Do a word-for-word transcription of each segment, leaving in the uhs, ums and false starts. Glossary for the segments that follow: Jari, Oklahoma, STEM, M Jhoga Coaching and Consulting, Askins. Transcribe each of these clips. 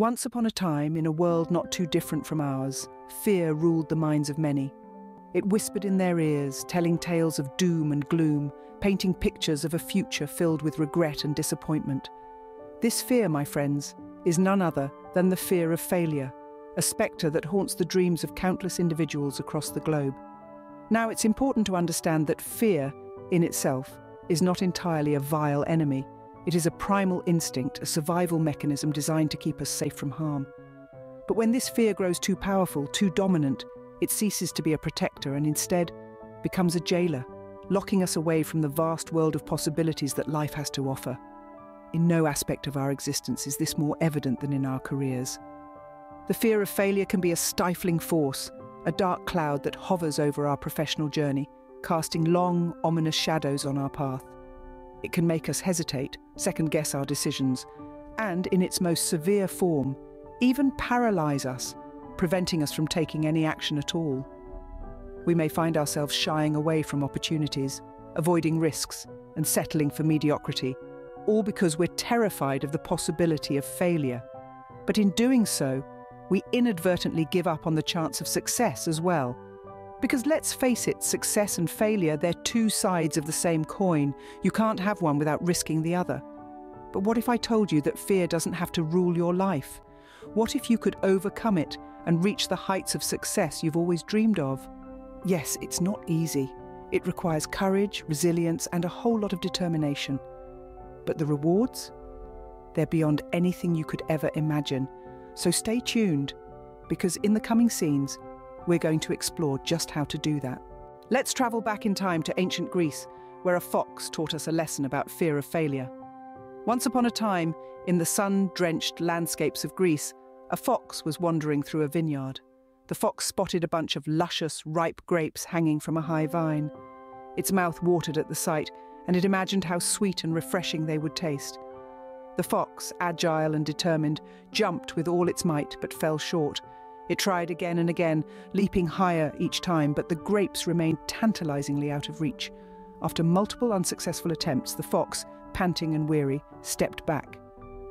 Once upon a time, in a world not too different from ours, fear ruled the minds of many. It whispered in their ears, telling tales of doom and gloom, painting pictures of a future filled with regret and disappointment. This fear, my friends, is none other than the fear of failure, a spectre that haunts the dreams of countless individuals across the globe. Now, it's important to understand that fear, in itself, is not entirely a vile enemy. It is a primal instinct, a survival mechanism designed to keep us safe from harm. But when this fear grows too powerful, too dominant, it ceases to be a protector and instead becomes a jailer, locking us away from the vast world of possibilities that life has to offer. In no aspect of our existence is this more evident than in our careers. The fear of failure can be a stifling force, a dark cloud that hovers over our professional journey, casting long, ominous shadows on our path. It can make us hesitate, second-guess our decisions, and, in its most severe form, even paralyze us, preventing us from taking any action at all. We may find ourselves shying away from opportunities, avoiding risks, and settling for mediocrity, all because we're terrified of the possibility of failure. But in doing so, we inadvertently give up on the chance of success as well. Because let's face it, success and failure, they're two sides of the same coin. You can't have one without risking the other. But what if I told you that fear doesn't have to rule your life? What if you could overcome it and reach the heights of success you've always dreamed of? Yes, it's not easy. It requires courage, resilience, and a whole lot of determination. But the rewards? They're beyond anything you could ever imagine. So stay tuned, because in the coming scenes, we're going to explore just how to do that. Let's travel back in time to ancient Greece, where a fox taught us a lesson about fear of failure. Once upon a time, in the sun-drenched landscapes of Greece, a fox was wandering through a vineyard. The fox spotted a bunch of luscious, ripe grapes hanging from a high vine. Its mouth watered at the sight, and it imagined how sweet and refreshing they would taste. The fox, agile and determined, jumped with all its might but fell short. It tried again and again, leaping higher each time, but the grapes remained tantalizingly out of reach. After multiple unsuccessful attempts, the fox, panting and weary, stepped back.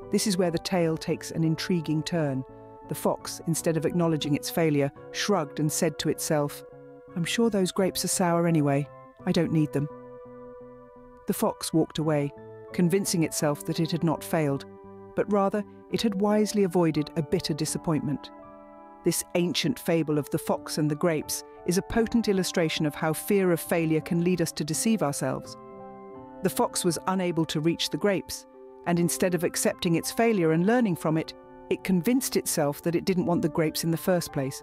This is where the tale takes an intriguing turn. The fox, instead of acknowledging its failure, shrugged and said to itself, "I'm sure those grapes are sour anyway. I don't need them." The fox walked away, convincing itself that it had not failed, but rather it had wisely avoided a bitter disappointment. This ancient fable of the fox and the grapes is a potent illustration of how fear of failure can lead us to deceive ourselves. The fox was unable to reach the grapes, and instead of accepting its failure and learning from it, it convinced itself that it didn't want the grapes in the first place.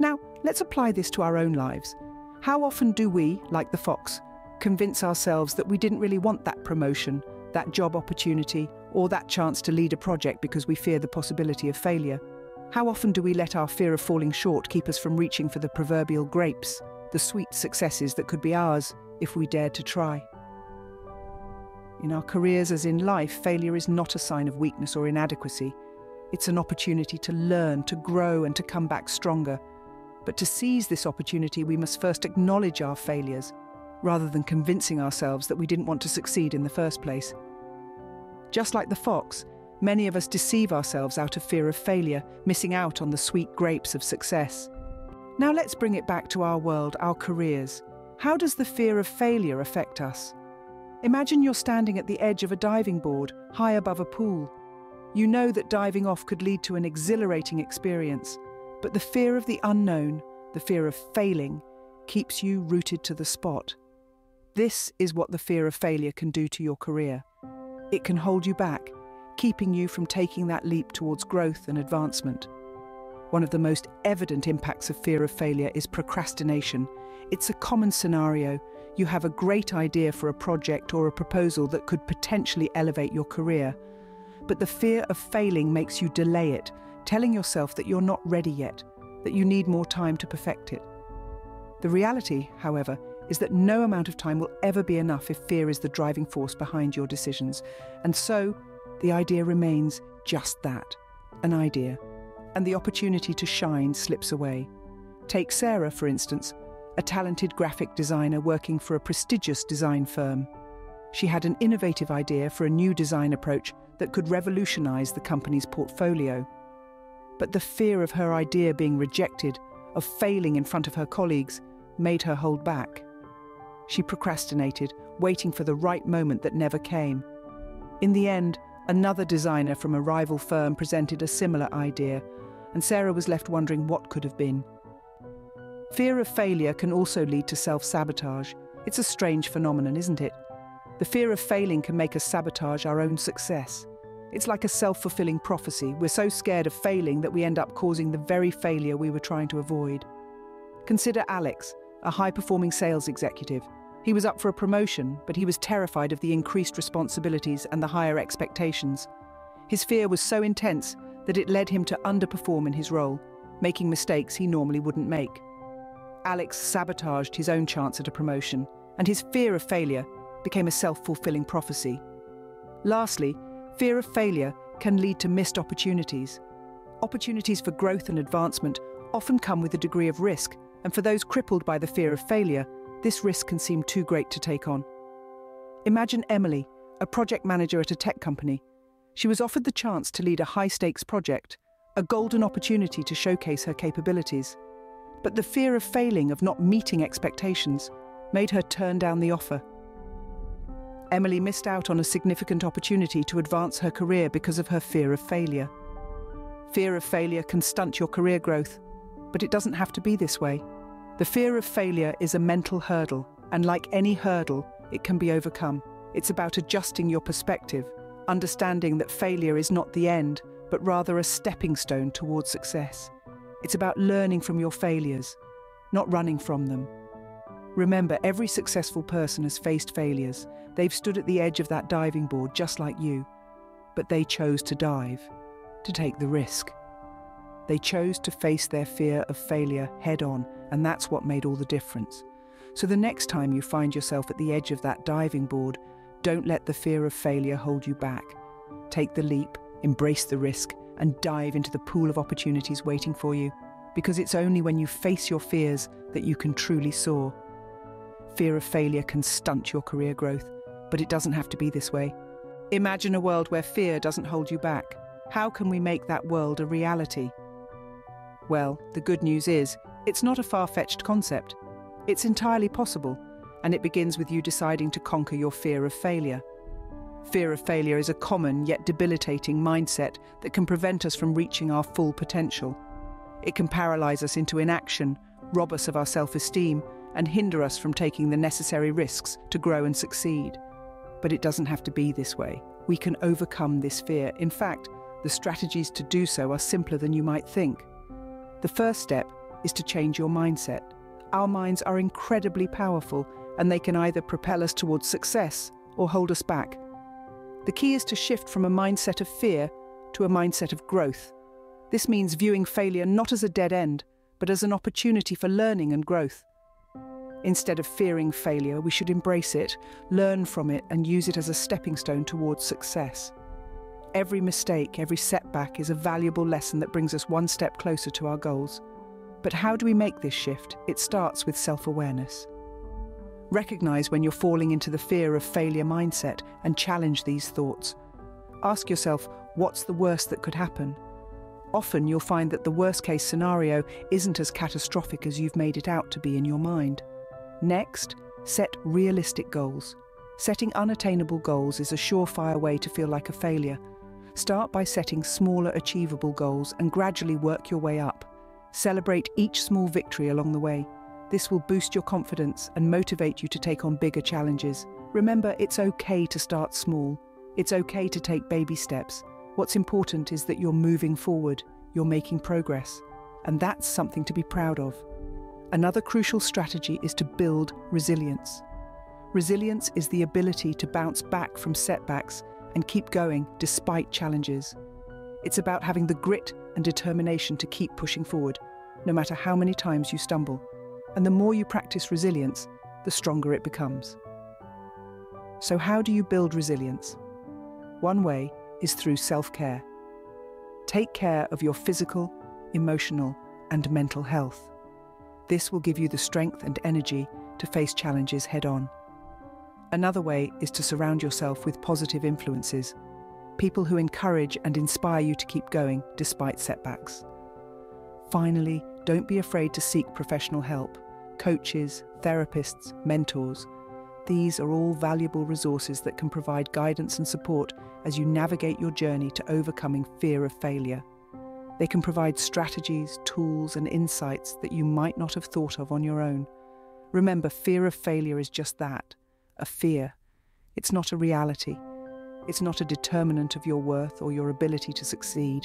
Now, let's apply this to our own lives. How often do we, like the fox, convince ourselves that we didn't really want that promotion, that job opportunity, or that chance to lead a project because we fear the possibility of failure? How often do we let our fear of falling short keep us from reaching for the proverbial grapes, the sweet successes that could be ours if we dared to try? In our careers, as in life, failure is not a sign of weakness or inadequacy. It's an opportunity to learn, to grow, and to come back stronger. But to seize this opportunity, we must first acknowledge our failures, rather than convincing ourselves that we didn't want to succeed in the first place. Just like the fox, many of us deceive ourselves out of fear of failure, missing out on the sweet grapes of success. Now let's bring it back to our world, our careers. How does the fear of failure affect us? Imagine you're standing at the edge of a diving board, high above a pool. You know that diving off could lead to an exhilarating experience, but the fear of the unknown, the fear of failing, keeps you rooted to the spot. This is what the fear of failure can do to your career. It can hold you back, keeping you from taking that leap towards growth and advancement. One of the most evident impacts of fear of failure is procrastination. It's a common scenario. You have a great idea for a project or a proposal that could potentially elevate your career. But the fear of failing makes you delay it, telling yourself that you're not ready yet, that you need more time to perfect it. The reality, however, is that no amount of time will ever be enough if fear is the driving force behind your decisions. And so, the idea remains just that, an idea, and the opportunity to shine slips away. Take Sarah, for instance, a talented graphic designer working for a prestigious design firm. she had an innovative idea for a new design approach that could revolutionize the company's portfolio. But the fear of her idea being rejected, of failing in front of her colleagues, made her hold back. She procrastinated, waiting for the right moment that never came. In the end, another designer from a rival firm presented a similar idea, and Sarah was left wondering what could have been. Fear of failure can also lead to self-sabotage. It's a strange phenomenon, isn't it? The fear of failing can make us sabotage our own success. It's like a self-fulfilling prophecy. We're so scared of failing that we end up causing the very failure we were trying to avoid. Consider Alex, a high-performing sales executive. He was up for a promotion, but he was terrified of the increased responsibilities and the higher expectations. His fear was so intense that it led him to underperform in his role, making mistakes he normally wouldn't make. Alex sabotaged his own chance at a promotion, and his fear of failure became a self-fulfilling prophecy. Lastly, fear of failure can lead to missed opportunities. Opportunities for growth and advancement often come with a degree of risk, and for those crippled by the fear of failure, this risk can seem too great to take on. Imagine Emily, a project manager at a tech company. She was offered the chance to lead a high-stakes project, a golden opportunity to showcase her capabilities. But the fear of failing, of not meeting expectations, made her turn down the offer. Emily missed out on a significant opportunity to advance her career because of her fear of failure. Fear of failure can stunt your career growth, but it doesn't have to be this way. The fear of failure is a mental hurdle, and like any hurdle, it can be overcome. It's about adjusting your perspective, understanding that failure is not the end, but rather a stepping stone towards success. It's about learning from your failures, not running from them. Remember, every successful person has faced failures. They've stood at the edge of that diving board just like you, but they chose to dive, to take the risk. They chose to face their fear of failure head on, and that's what made all the difference. So the next time you find yourself at the edge of that diving board, don't let the fear of failure hold you back. Take the leap, embrace the risk, and dive into the pool of opportunities waiting for you, because it's only when you face your fears that you can truly soar. Fear of failure can stunt your career growth, but it doesn't have to be this way. Imagine a world where fear doesn't hold you back. How can we make that world a reality? Well, the good news is, it's not a far-fetched concept. It's entirely possible, and it begins with you deciding to conquer your fear of failure. Fear of failure is a common yet debilitating mindset that can prevent us from reaching our full potential. It can paralyze us into inaction, rob us of our self-esteem, and hinder us from taking the necessary risks to grow and succeed. But it doesn't have to be this way. We can overcome this fear. In fact, the strategies to do so are simpler than you might think. The first step is to change your mindset. Our minds are incredibly powerful, and they can either propel us towards success or hold us back. The key is to shift from a mindset of fear to a mindset of growth. This means viewing failure not as a dead end, but as an opportunity for learning and growth. Instead of fearing failure, we should embrace it, learn from it, and use it as a stepping stone towards success. Every mistake, every setback is a valuable lesson that brings us one step closer to our goals. But how do we make this shift? It starts with self-awareness. Recognize when you're falling into the fear of failure mindset and challenge these thoughts. Ask yourself, what's the worst that could happen? Often you'll find that the worst-case scenario isn't as catastrophic as you've made it out to be in your mind. Next, set realistic goals. Setting unattainable goals is a surefire way to feel like a failure. Start by setting smaller, achievable goals and gradually work your way up. Celebrate each small victory along the way. This will boost your confidence and motivate you to take on bigger challenges. Remember, it's okay to start small. It's okay to take baby steps. What's important is that you're moving forward, you're making progress, and that's something to be proud of. Another crucial strategy is to build resilience. Resilience is the ability to bounce back from setbacks and keep going despite challenges. It's about having the grit and determination to keep pushing forward, no matter how many times you stumble. And the more you practice resilience, the stronger it becomes. So how do you build resilience? One way is through self-care. Take care of your physical, emotional, and mental health. This will give you the strength and energy to face challenges head-on. Another way is to surround yourself with positive influences, people who encourage and inspire you to keep going despite setbacks. Finally, don't be afraid to seek professional help. Coaches, therapists, mentors. These are all valuable resources that can provide guidance and support as you navigate your journey to overcoming fear of failure. They can provide strategies, tools, and insights that you might not have thought of on your own. Remember, fear of failure is just that, a fear. It's not a reality. It's not a determinant of your worth or your ability to succeed.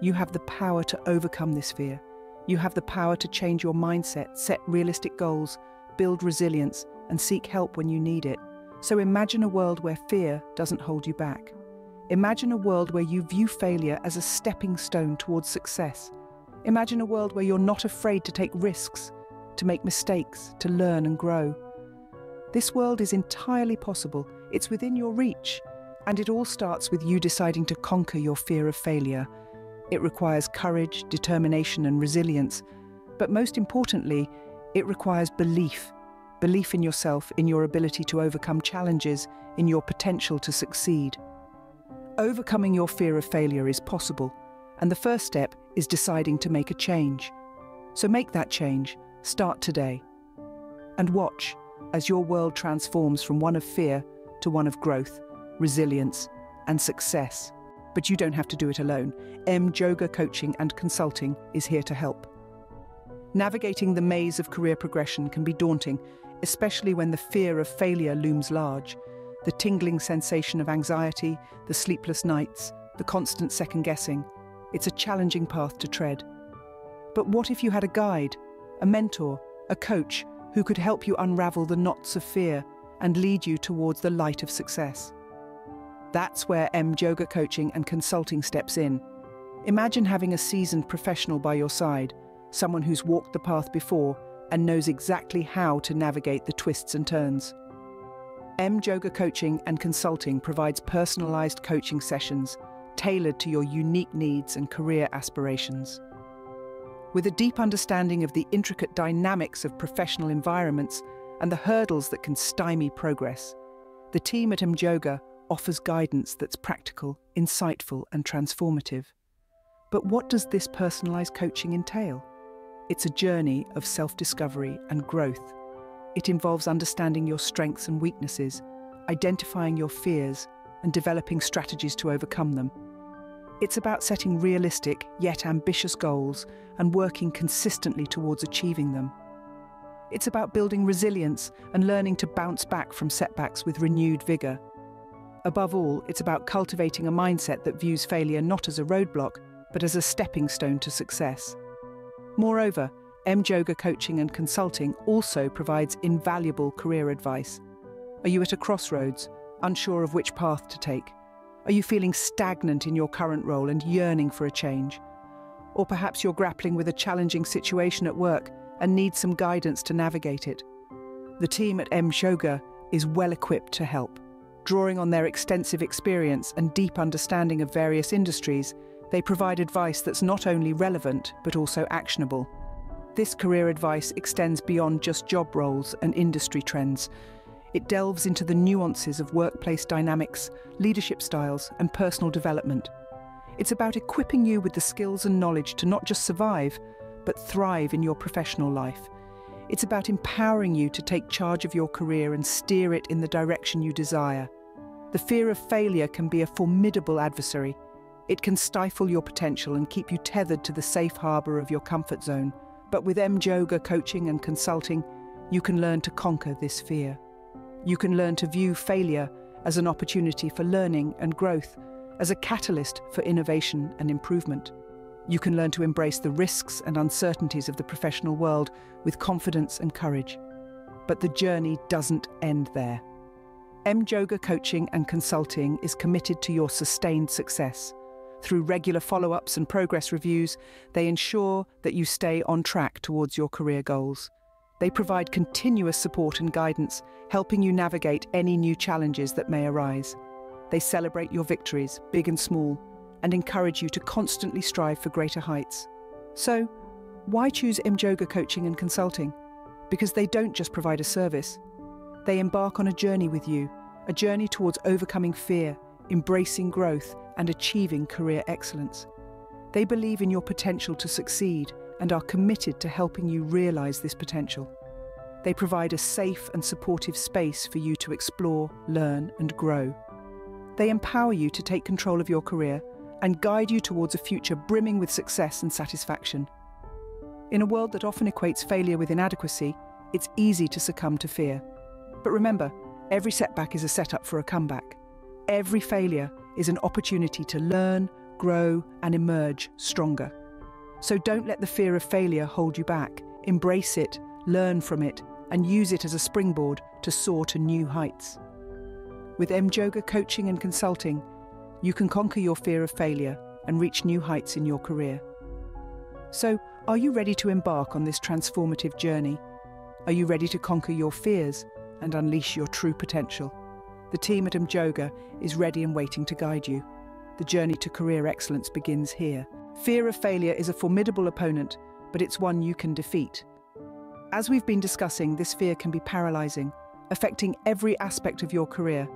You have the power to overcome this fear. You have the power to change your mindset, set realistic goals, build resilience, and seek help when you need it. So imagine a world where fear doesn't hold you back. Imagine a world where you view failure as a stepping stone towards success. Imagine a world where you're not afraid to take risks, to make mistakes, to learn and grow. This world is entirely possible. It's within your reach. And it all starts with you deciding to conquer your fear of failure. It requires courage, determination, and resilience. But most importantly, it requires belief. Belief in yourself, in your ability to overcome challenges, in your potential to succeed. Overcoming your fear of failure is possible, and the first step is deciding to make a change. So make that change. Start today. And watch as your world transforms from one of fear to one of growth, resilience, and success. But you don't have to do it alone. M Jhoga Coaching and Consulting is here to help. Navigating the maze of career progression can be daunting, especially when the fear of failure looms large. The tingling sensation of anxiety, the sleepless nights, the constant second-guessing. It's a challenging path to tread. But what if you had a guide, a mentor, a coach who could help you unravel the knots of fear and lead you towards the light of success? That's where M Jhoga Coaching and Consulting steps in. Imagine having a seasoned professional by your side, someone who's walked the path before and knows exactly how to navigate the twists and turns. M Jhoga Coaching and Consulting provides personalized coaching sessions tailored to your unique needs and career aspirations. With a deep understanding of the intricate dynamics of professional environments and the hurdles that can stymie progress, the team at M Jhoga offers guidance that's practical, insightful, and transformative. But what does this personalized coaching entail? It's a journey of self-discovery and growth. It involves understanding your strengths and weaknesses, identifying your fears, and developing strategies to overcome them. It's about setting realistic yet ambitious goals and working consistently towards achieving them. It's about building resilience and learning to bounce back from setbacks with renewed vigor. Above all, it's about cultivating a mindset that views failure not as a roadblock, but as a stepping stone to success. Moreover, M Jhoga Coaching and Consulting also provides invaluable career advice. Are you at a crossroads, unsure of which path to take? Are you feeling stagnant in your current role and yearning for a change? Or perhaps you're grappling with a challenging situation at work and need some guidance to navigate it? The team at M Jhoga is well equipped to help. Drawing on their extensive experience and deep understanding of various industries, they provide advice that's not only relevant, but also actionable. This career advice extends beyond just job roles and industry trends. It delves into the nuances of workplace dynamics, leadership styles, and personal development. It's about equipping you with the skills and knowledge to not just survive, but thrive in your professional life. It's about empowering you to take charge of your career and steer it in the direction you desire. The fear of failure can be a formidable adversary. It can stifle your potential and keep you tethered to the safe harbor of your comfort zone. But with M Jhoga Coaching and Consulting, you can learn to conquer this fear. You can learn to view failure as an opportunity for learning and growth, as a catalyst for innovation and improvement. You can learn to embrace the risks and uncertainties of the professional world with confidence and courage. But the journey doesn't end there. M Jhoga Coaching and Consulting is committed to your sustained success. Through regular follow-ups and progress reviews, they ensure that you stay on track towards your career goals. They provide continuous support and guidance, helping you navigate any new challenges that may arise. They celebrate your victories, big and small, and encourage you to constantly strive for greater heights. So, why choose M Jhoga Coaching and Consulting? Because they don't just provide a service. They embark on a journey with you, a journey towards overcoming fear, embracing growth, and achieving career excellence. They believe in your potential to succeed and are committed to helping you realize this potential. They provide a safe and supportive space for you to explore, learn, and grow. They empower you to take control of your career and guide you towards a future brimming with success and satisfaction. In a world that often equates failure with inadequacy, it's easy to succumb to fear. But remember, every setback is a setup for a comeback. Every failure is an opportunity to learn, grow, and emerge stronger. So don't let the fear of failure hold you back. Embrace it, learn from it, and use it as a springboard to soar to new heights. With M Jhoga Coaching and Consulting, you can conquer your fear of failure and reach new heights in your career. So, are you ready to embark on this transformative journey? Are you ready to conquer your fears and unleash your true potential? The team at M Jhoga is ready and waiting to guide you. The journey to career excellence begins here. Fear of failure is a formidable opponent, but it's one you can defeat. As we've been discussing, this fear can be paralyzing, affecting every aspect of your career.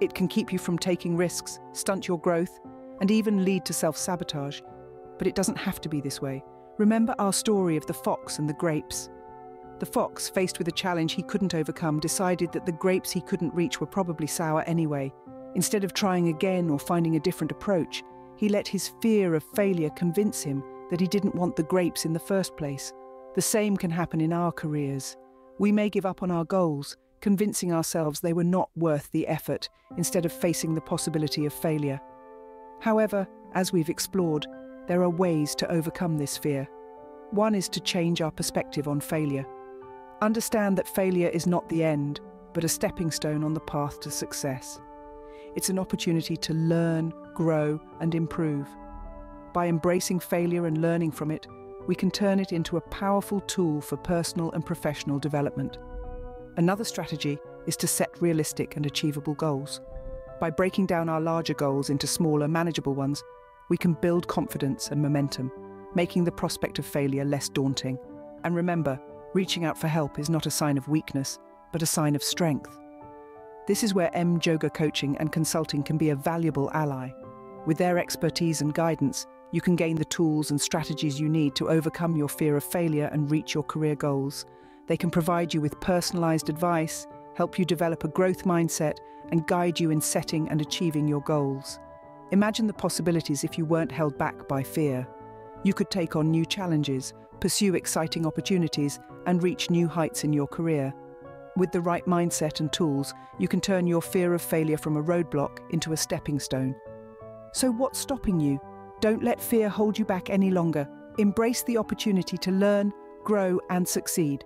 It can keep you from taking risks, stunt your growth, and even lead to self-sabotage. But it doesn't have to be this way. Remember our story of the fox and the grapes. The fox, faced with a challenge he couldn't overcome, decided that the grapes he couldn't reach were probably sour anyway. Instead of trying again or finding a different approach, he let his fear of failure convince him that he didn't want the grapes in the first place. The same can happen in our careers. We may give up on our goals, convincing ourselves they were not worth the effort, instead of facing the possibility of failure. However, as we've explored, there are ways to overcome this fear. One is to change our perspective on failure. Understand that failure is not the end, but a stepping stone on the path to success. It's an opportunity to learn, grow, and improve. By embracing failure and learning from it, we can turn it into a powerful tool for personal and professional development. Another strategy is to set realistic and achievable goals. By breaking down our larger goals into smaller, manageable ones, we can build confidence and momentum, making the prospect of failure less daunting. And remember, reaching out for help is not a sign of weakness, but a sign of strength. This is where M Jhoga Coaching and Consulting can be a valuable ally. With their expertise and guidance, you can gain the tools and strategies you need to overcome your fear of failure and reach your career goals. They can provide you with personalized advice, help you develop a growth mindset, and guide you in setting and achieving your goals. Imagine the possibilities if you weren't held back by fear. You could take on new challenges, pursue exciting opportunities, and reach new heights in your career. With the right mindset and tools, you can turn your fear of failure from a roadblock into a stepping stone. So what's stopping you? Don't let fear hold you back any longer. Embrace the opportunity to learn, grow, and succeed.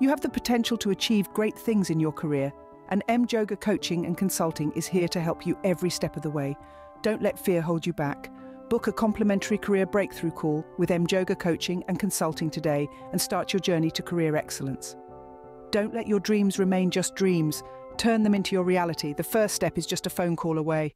You have the potential to achieve great things in your career, and M Jhoga Coaching and Consulting is here to help you every step of the way. Don't let fear hold you back. Book a complimentary career breakthrough call with M Jhoga Coaching and Consulting today and start your journey to career excellence. Don't let your dreams remain just dreams. Turn them into your reality. The first step is just a phone call away.